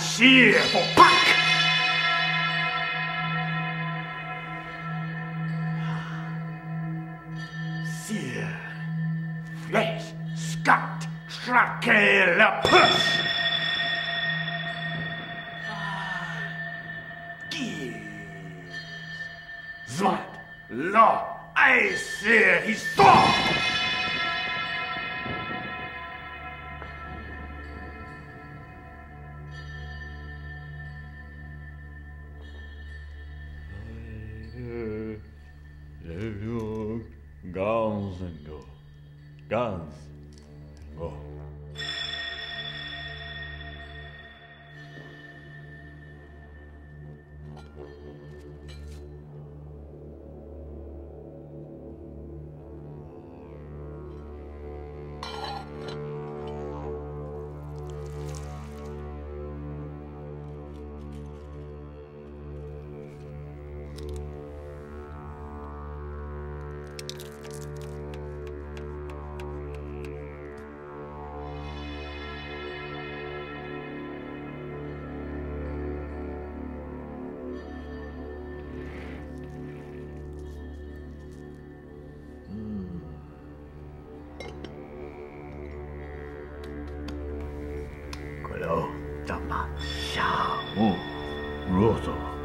Here for back. Sir, let's scat tracker la push. Zwart la ice his thought.怎么下午入座？